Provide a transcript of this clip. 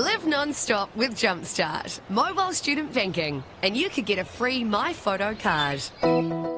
Live non-stop with Jumpstart, mobile student banking, and you could get a free My Photo card.